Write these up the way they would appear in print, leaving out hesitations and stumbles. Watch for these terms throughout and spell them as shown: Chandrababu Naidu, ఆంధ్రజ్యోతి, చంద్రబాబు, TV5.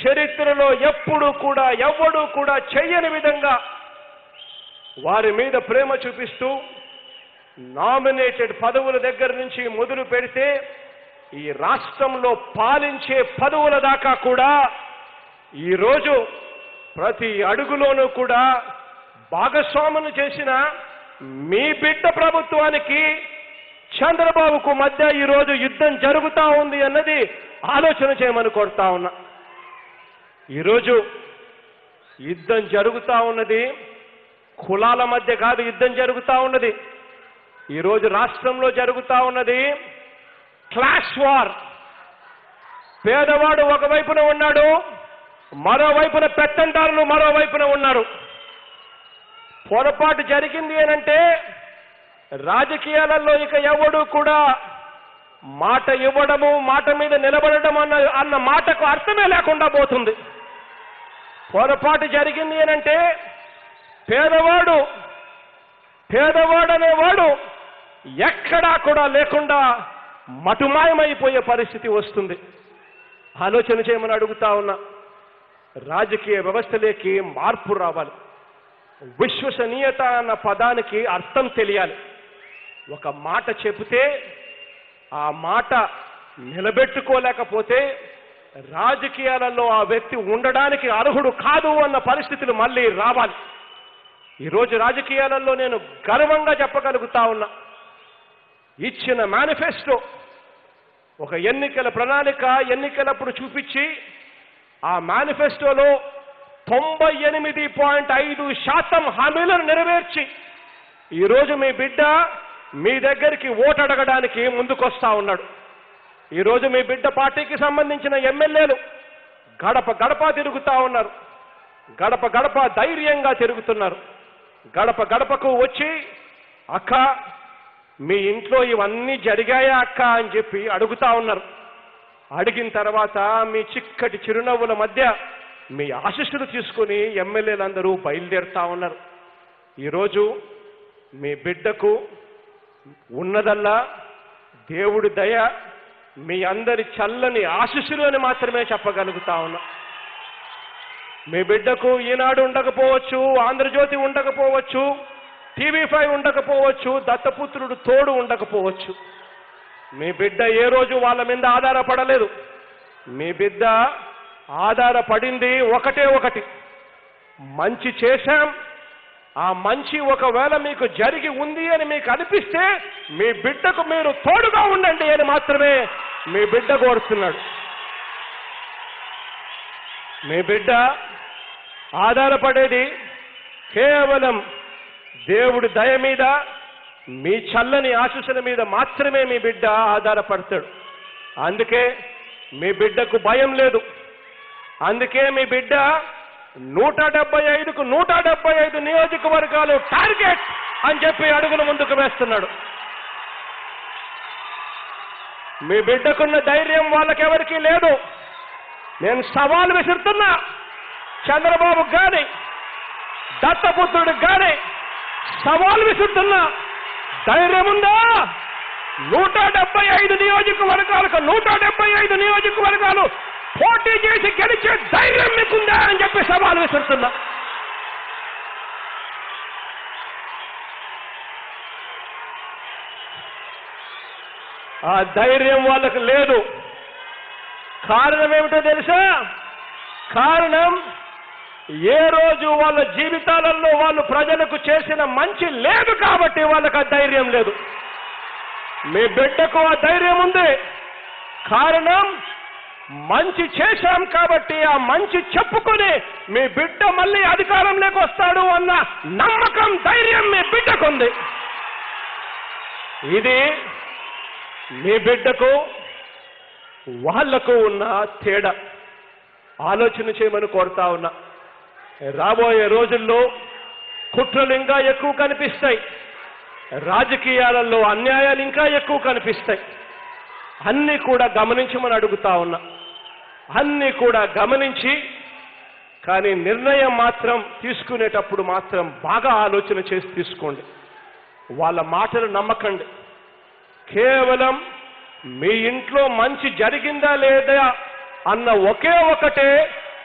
చరిత్రలో ఎప్పుడూ కూడా చేయని విధంగా వారి మీద ప్రేమ చూపిస్తూ నామినేటెడ్ పదవుల దగ్గర నుంచి మొదలు పెడితే ఈ రాష్ట్రంలో పాలించే పదవుల దాకా కూడా ఈ రోజు ప్రతి అడుగులోనూ కూడా భాగస్వాములు చేసిన మీ బిడ్డ ప్రభుత్వానికి చంద్రబాబుకు మధ్య ఈ రోజు యుద్ధం జరుగుతా ఉంది అన్నది ఆలోచన చేయమని కోరుతా ఉన్నా. ఈరోజు యుద్ధం జరుగుతా ఉన్నది కులాల మధ్య కాదు, యుద్ధం జరుగుతా ఉన్నది ఈరోజు రాష్ట్రంలో జరుగుతా ఉన్నది క్లాష్ వార్. పేదవాడు ఒకవైపున ఉన్నాడు, మరోవైపున పెత్తందారులు మరోవైపున ఉన్నారు. పొరపాటు జరిగింది ఏనంటే రాజకీయాలలో ఇక ఎవడు కూడా మాట ఇవ్వడము మాట మీద నిలబడడం అన్న మాటకు అర్థమే లేకుండా పోతుంది. పొరపాటు జరిగింది ఏనంటే పేదవాడనేవాడు ఎక్కడా కూడా లేకుండా మటుమాయమైపోయే పరిస్థితి వస్తుంది. ఆలోచన చేయమని అడుగుతా ఉన్నా. రాజకీయ వ్యవస్థలోకి మార్పు రావాలి. విశ్వసనీయత అన్న పదానికి అర్థం తెలియాలి. ఒక మాట చెబితే ఆ మాట నిలబెట్టుకోలేకపోతే రాజకీయాలలో ఆ వ్యక్తి ఉండడానికి అర్హుడు కాదు అన్న పరిస్థితులు మళ్ళీ రావాలి. ఈరోజు రాజకీయాలలో నేను గర్వంగా చెప్పగలుగుతా ఉన్నా, ఇచ్చిన మేనిఫెస్టో ఒక ఎన్నికల ప్రణాళిక ఎన్నికలప్పుడు చూపించి ఆ మేనిఫెస్టోలో 98.5% హామీలను నెరవేర్చి ఈరోజు మీ బిడ్డ మీ దగ్గరికి ఓటు అడగడానికి ముందుకొస్తా ఉన్నాడు. ఈరోజు మీ బిడ్డ పార్టీకి సంబంధించిన ఎమ్మెల్యేలు గడప తిరుగుతా ఉన్నారు, గడప ధైర్యంగా తిరుగుతున్నారు. గడపకు వచ్చి అక్క మీ ఇంట్లో ఇవన్నీ జరిగాయా అక్క అని చెప్పి అడుగుతా ఉన్నారు. అడిగిన తర్వాత మీ చిక్కటి చిరునవ్వుల మధ్య మీ ఆశీస్సులు తీసుకుని ఎమ్మెల్యేలందరూ బయలుదేరుతా ఉన్నారు. ఈరోజు మీ బిడ్డకు ఉన్నదల్లా దేవుడి దయ, మీ అందరి చల్లని ఆశీస్సులు అని మాత్రమే చెప్పగలుగుతా ఉన్నా. మీ బిడ్డకు ఈనాడు ఉండకపోవచ్చు, ఆంధ్రజ్యోతి ఉండకపోవచ్చు, TV5 ఉండకపోవచ్చు, దత్తపుత్రుడు తోడు ఉండకపోవచ్చు. మీ బిడ్డ ఏ రోజు వాళ్ళ మీద ఆధారపడలేదు. మీ బిడ్డ ఆధారపడింది ఒకటి, మంచి చేశాం, ఆ మంచి ఒకవేళ మీకు జరిగి ఉంది అని మీకు అనిపిస్తే మీ బిడ్డకు మీరు తోడుగా ఉండండి అని మాత్రమే మీ బిడ్డ కోరుతున్నాడు. మీ బిడ్డ ఆధారపడేది కేవలం దేవుడి దయ మీద, మీ చల్లని ఆశీస్సుల మీద మాత్రమే మీ బిడ్డ ఆధారపడతాడు. అందుకే మీ బిడ్డకు భయం లేదు. అందుకే మీ బిడ్డ 175కు 175 నియోజకవర్గాలు టార్గెట్ అని చెప్పి అడుగులు ముందుకు వేస్తున్నాడు. మీ బిడ్డకున్న ధైర్యం వాళ్ళకెవరికీ లేదు. నేను సవాల్ విసురుతున్నా, చంద్రబాబు గాని దత్తపుత్రుడు గాని సవాల్ విసురుతున్నా, ధైర్యం ఉందా? 175 నియోజకవర్గాలు పోటీ చేసి గెలిచే ధైర్యం మీకుందా అని చెప్పి సవాల్ విసురుతున్నా. ఆ ధైర్యం వాళ్ళకు లేదు. కారణం ఏమిటో తెలుసా? కారణం ఏ రోజు వాళ్ళ జీవితాలలో వాళ్ళు ప్రజలకు చేసిన మంచి లేదు కాబట్టి వాళ్ళకు ఆ ధైర్యం లేదు. మీ బిడ్డకు ఆ ధైర్యం ఉంది. కారణం మంచి చేశాం కాబట్టి ఆ మంచి చెప్పుకుని మీ బిడ్డ మళ్ళీ అధికారంలోకి వస్తాడు అన్న నమ్మకం, ధైర్యం మీ బిడ్డకుంది. ఇది మీ బిడ్డకు వాళ్లకు ఉన్న తేడా. ఆలోచన చేయమని కోరుతా ఉన్నా. రాబోయే రోజుల్లో కుట్రలు ఇంకా ఎక్కువ కనిపిస్తాయి, రాజకీయాలలో అన్యాయాలు ఇంకా ఎక్కువ కనిపిస్తాయి. అన్నీ కూడా గమనించమని అడుగుతా ఉన్నా, అన్నీ కూడా గమనించి, కానీ నిర్ణయం మాత్రం తీసుకునేటప్పుడు మాత్రం బాగా ఆలోచన చేసి తీసుకోండి. వాళ్ళ మాటలు నమ్మకండి. కేవలం మీ ఇంట్లో మంచి జరిగిందా లేదా అన్న ఒకే ఒకటే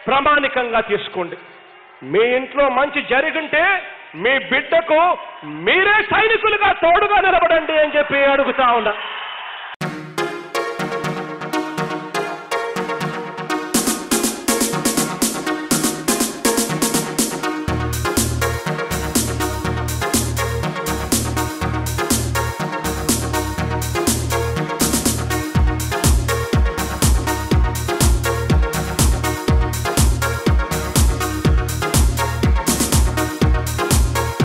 ప్రామాణికంగా తీసుకోండి. మీ ఇంట్లో మంచి జరిగింటే మీ బిడ్డకు మీరే సైనికులుగా తోడుగా నిలబడండి అని చెప్పి అడుగుతా ఉన్నా.